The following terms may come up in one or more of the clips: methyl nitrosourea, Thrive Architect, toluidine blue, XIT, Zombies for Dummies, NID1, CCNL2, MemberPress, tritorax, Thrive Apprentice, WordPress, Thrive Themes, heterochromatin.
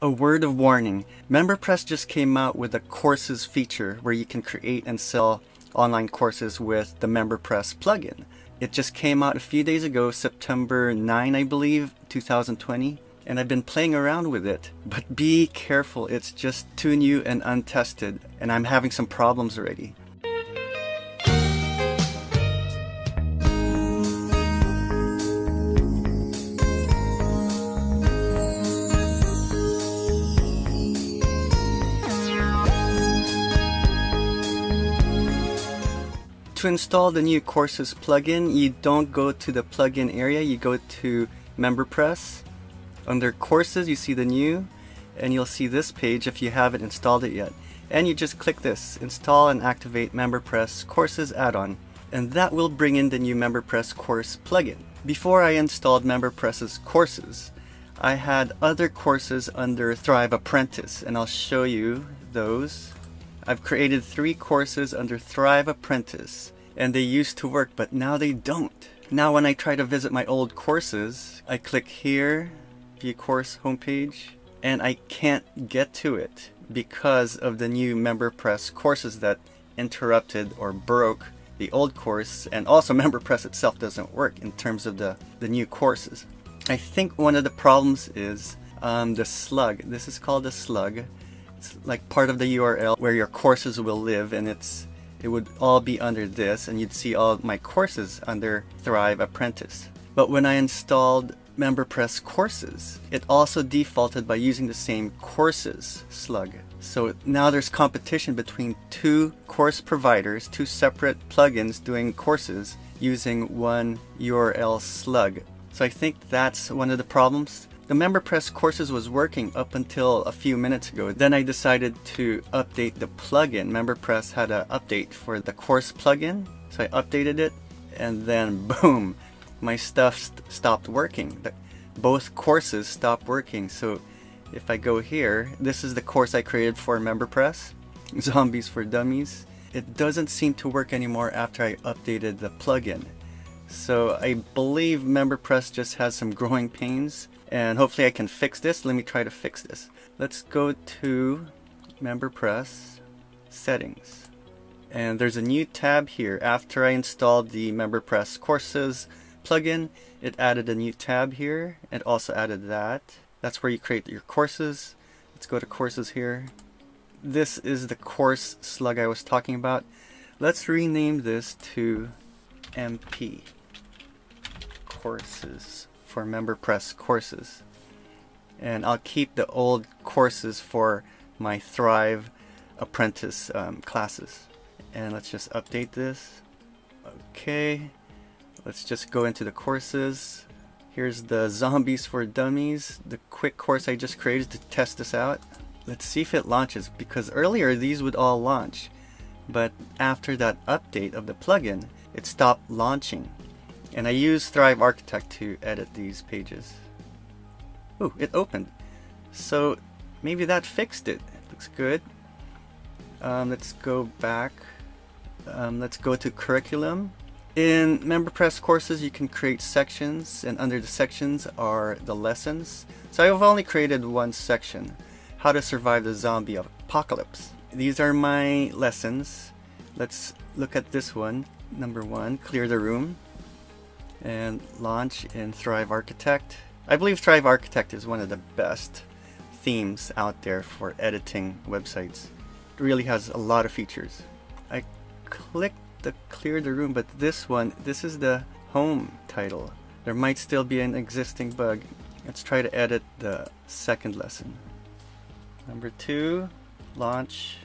A word of warning, MemberPress just came out with a courses feature where you can create and sell online courses with the MemberPress plugin. It just came out a few days ago, September 9, I believe, 2020, and I've been playing around with it. But be careful, it's just too new and untested, and I'm having some problems already. To install the new courses plugin, you don't go to the plugin area, you go to MemberPress. Under courses, you see the new, and you'll see this page if you haven't installed it yet. And you just click this, install and activate MemberPress courses add-on. And that will bring in the new MemberPress course plugin. Before I installed MemberPress's courses, I had other courses under Thrive Apprentice, and I'll show you those. I've created 3 courses under Thrive Apprentice, and they used to work, but now they don't. Now when I try to visit my old courses, I click here, View Course Homepage, and I can't get to it because of the new MemberPress courses that interrupted or broke the old course, and also MemberPress itself doesn't work in terms of the new courses. I think one of the problems is the slug. This is called a slug. It's like part of the URL where your courses will live, and it would all be under this, and you'd see all of my courses under Thrive Apprentice. But when I installed MemberPress courses, it also defaulted by using the same courses slug. So now there's competition between 2 course providers, 2 separate plugins doing courses using one URL slug. So I think that's one of the problems. The MemberPress courses was working up until a few minutes ago. Then I decided to update the plugin. MemberPress had an update for the course plugin, so I updated it, and then boom, my stuff stopped working. Both courses stopped working. So if I go here, this is the course I created for MemberPress, Zombies for Dummies. It doesn't seem to work anymore after I updated the plugin. So I believe MemberPress just has some growing pains, and hopefully I can fix this. Let me try to fix this. Let's go to MemberPress settings, and there's a new tab here. After I installed the MemberPress courses plugin, it added a new tab here. It also added that. That's where you create your courses. Let's go to courses here. This is the course slug I was talking about. Let's rename this to MP courses for MemberPress courses, and I'll keep the old courses for my Thrive Apprentice classes. And let's just update this. Okay, let's just go into the courses. Here's the Zombies for Dummies, the quick course I just created to test this out. Let's see if it launches, because earlier these would all launch, but after that update of the plugin, it stopped launching. And I use Thrive Architect to edit these pages. Ooh, it opened. So maybe that fixed it. Looks good. Let's go back. Let's go to curriculum. In MemberPress courses, you can create sections, and under the sections are the lessons. So I've only created one section, How to Survive the Zombie Apocalypse. These are my lessons. Let's look at this one. Number 1, clear the room, and launch in Thrive Architect. I believe Thrive Architect is one of the best themes out there for editing websites. It really has a lot of features. I clicked the clear the room, but this one, this is the home title. There might still be an existing bug. Let's try to edit the second lesson. Number 2, launch.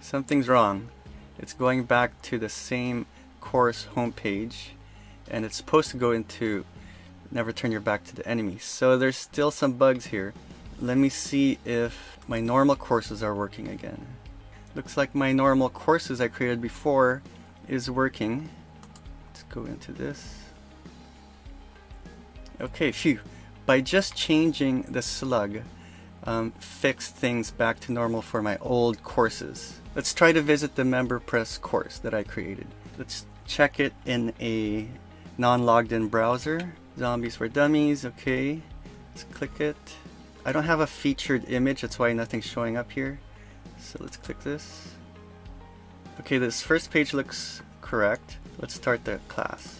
Something's wrong. It's going back to the same course homepage, and it's supposed to go into never turn your back to the enemy. So there's still some bugs here. Let me see if my normal courses are working again. Looks like my normal courses I created before is working. Let's go into this. Okay, phew. By just changing the slug, fix things back to normal for my old courses. Let's try to visit the MemberPress course that I created. Let's check it in a non-logged in browser. Zombies for Dummies, okay. Let's click it. I don't have a featured image, that's why nothing's showing up here. So let's click this. Okay, this first page looks correct. Let's start the class.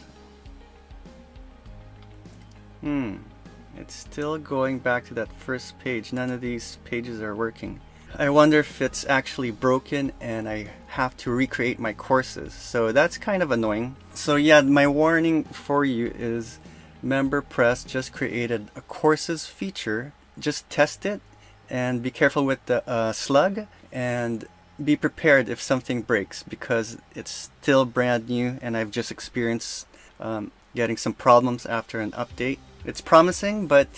It's still going back to that first page. None of these pages are working. I wonder if it's actually broken and I have to recreate my courses. So that's kind of annoying. So yeah, my warning for you is MemberPress just created a courses feature. Just test it and be careful with the slug, and be prepared if something breaks, because it's still brand new and I've just experienced getting some problems after an update. It's promising, but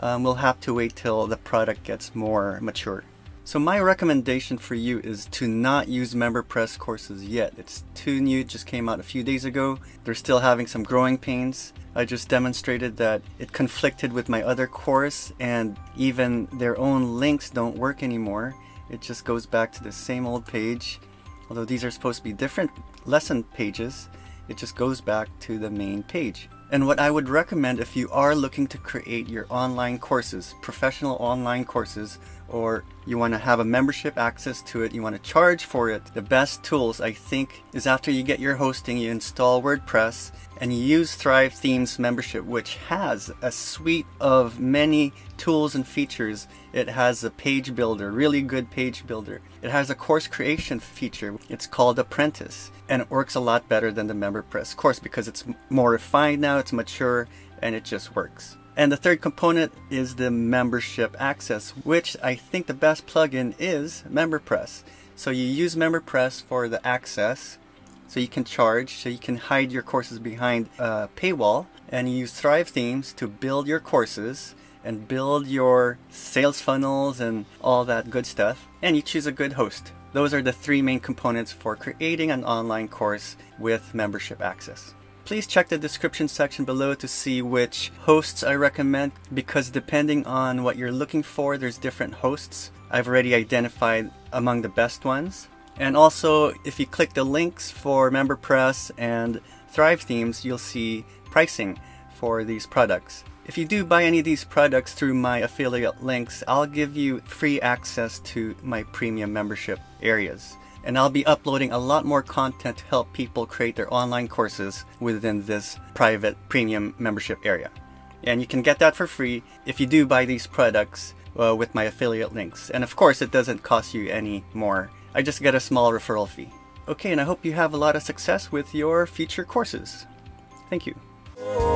we'll have to wait till the product gets more mature. So my recommendation for you is to not use MemberPress courses yet. It's too new, it just came out a few days ago. They're still having some growing pains. I just demonstrated that it conflicted with my other course, and even their own links don't work anymore. It just goes back to the same old page. Although these are supposed to be different lesson pages, it just goes back to the main page. And what I would recommend if you are looking to create your online courses, professional online courses, or you want to have a membership access to it, you want to charge for it, the best tools I think is after you get your hosting, you install WordPress and you use Thrive Themes membership, which has a suite of many tools and features. It has a page builder, really good page builder. It has a course creation feature. It's called Apprentice, and it works a lot better than the MemberPress course because it's more refined now, it's mature, and it just works. And the third component is the membership access, which I think the best plugin is MemberPress. So you use MemberPress for the access, so you can charge, so you can hide your courses behind a paywall, and you use Thrive Themes to build your courses and build your sales funnels and all that good stuff, and you choose a good host. Those are the three main components for creating an online course with membership access. Please check the description section below to see which hosts I recommend, because depending on what you're looking for, there's different hosts. I've already identified among the best ones. And also, if you click the links for MemberPress and Thrive Themes, you'll see pricing for these products. If you do buy any of these products through my affiliate links, I'll give you free access to my premium membership areas. And I'll be uploading a lot more content to help people create their online courses within this private premium membership area. And you can get that for free if you do buy these products with my affiliate links. And of course, it doesn't cost you any more. I just get a small referral fee. Okay, and I hope you have a lot of success with your future courses. Thank you.